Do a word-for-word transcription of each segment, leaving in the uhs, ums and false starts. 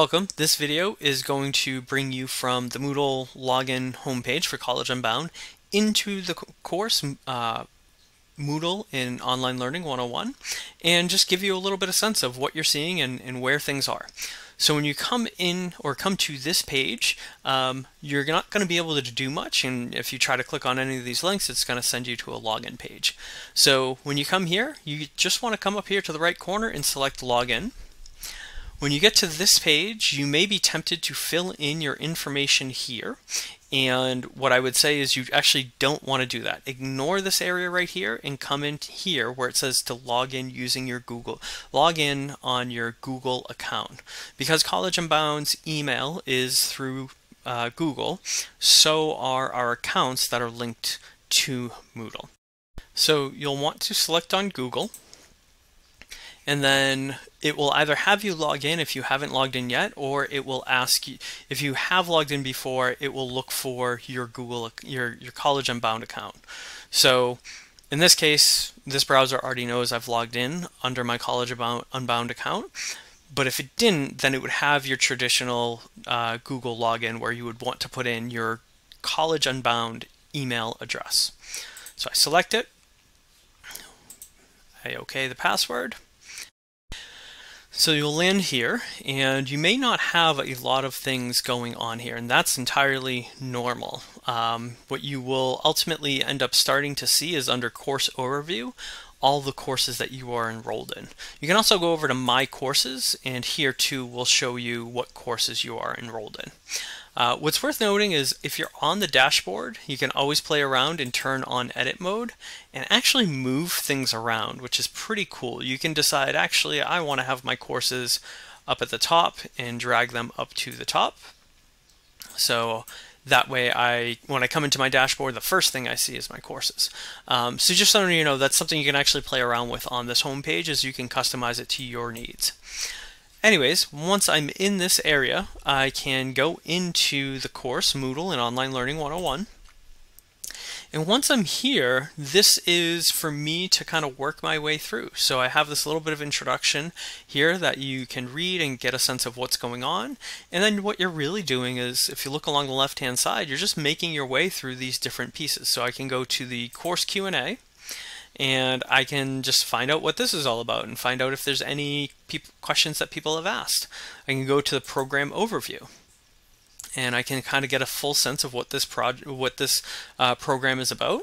Welcome. This video is going to bring you from the Moodle login homepage for College Unbound into the course uh, Moodle in Online Learning one oh one and just give you a little bit of sense of what you're seeing and, and where things are. So when you come in or come to this page, um, you're not going to be able to do much, and if you try to click on any of these links, it's going to send you to a login page. So when you come here, you just want to come up here to the right corner and select Login. When you get to this page, you may be tempted to fill in your information here. And what I would say is you actually don't want to do that. Ignore this area right here and come in here where it says to log in using your Google. Log in on your Google account. Because College Unbound's email is through uh, Google, so are our accounts that are linked to Moodle. So you'll want to select on Google. And then it will either have you log in if you haven't logged in yet, or it will ask you if you have logged in before. It will look for your Google, your your College Unbound account. So in this case, this browser already knows I've logged in under my College Unbound account. But if it didn't, then it would have your traditional uh, Google login where you would want to put in your College Unbound email address. So I select it. I okay the password. So you'll land here, and you may not have a lot of things going on here, and that's entirely normal. Um, what you will ultimately end up starting to see is under Course Overview, all the courses that you are enrolled in. You can also go over to My Courses, and here too will show you what courses you are enrolled in. Uh, what's worth noting is if you're on the dashboard, you can always play around and turn on edit mode and actually move things around, which is pretty cool. You can decide, actually, I want to have my courses up at the top and drag them up to the top. So that way, I when I come into my dashboard, the first thing I see is my courses. Um, so just so you know, that's something you can actually play around with on this homepage, as you can customize it to your needs. Anyways, once I'm in this area, I can go into the course Moodle and Online Learning one oh one. And once I'm here, this is for me to kind of work my way through. So I have this little bit of introduction here that you can read and get a sense of what's going on. And then what you're really doing is, if you look along the left-hand side, you're just making your way through these different pieces. So I can go to the course Q and A. And I can just find out what this is all about and find out if there's any peop- questions that people have asked. I can go to the program overview, and I can kind of get a full sense of what this project, what this uh, program is about.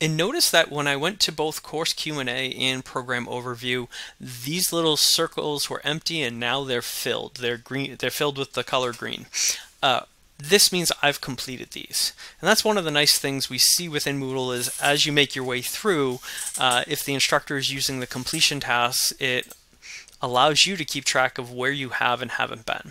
And notice that when I went to both course Q and A and program overview, these little circles were empty, and now they're filled. They're green. They're filled with the color green. Uh, This means I've completed these. And that's one of the nice things we see within Moodle is as you make your way through, uh, if the instructor is using the completion tasks, it allows you to keep track of where you have and haven't been.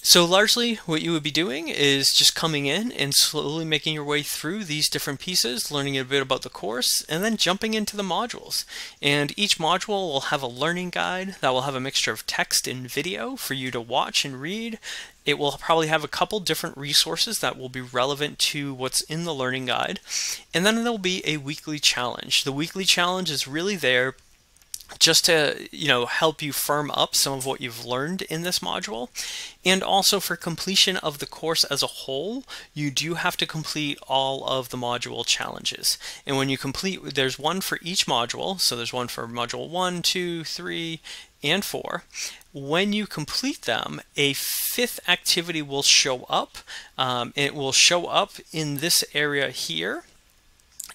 So largely what you would be doing is just coming in and slowly making your way through these different pieces, learning a bit about the course, and then jumping into the modules. And each module will have a learning guide that will have a mixture of text and video for you to watch and read. It will probably have a couple different resources that will be relevant to what's in the learning guide. And then there'll be a weekly challenge. The weekly challenge is really there just to, you know, help you firm up some of what you've learned in this module. And also for completion of the course as a whole, you do have to complete all of the module challenges. And when you complete, there's one for each module. So there's one for module one, two, three, and four. When you complete them, a fifth activity will show up. Um, it will show up in this area here.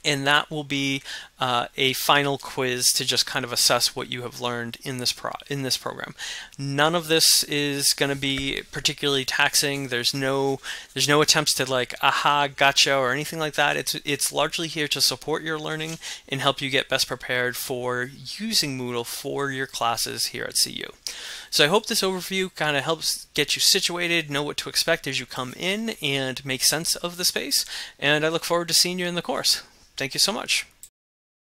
And that will be uh, a final quiz to just kind of assess what you have learned in this pro in this program. None of this is going to be particularly taxing. There's no there's no attempts to like aha gotcha or anything like that. It's it's largely here to support your learning and help you get best prepared for using Moodle for your classes here at C U. So I hope this overview kind of helps get you situated, know what to expect as you come in, and make sense of the space. And I look forward to seeing you in the course. Thank you so much.